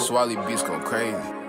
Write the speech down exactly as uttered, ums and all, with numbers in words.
Swalehbeats go crazy.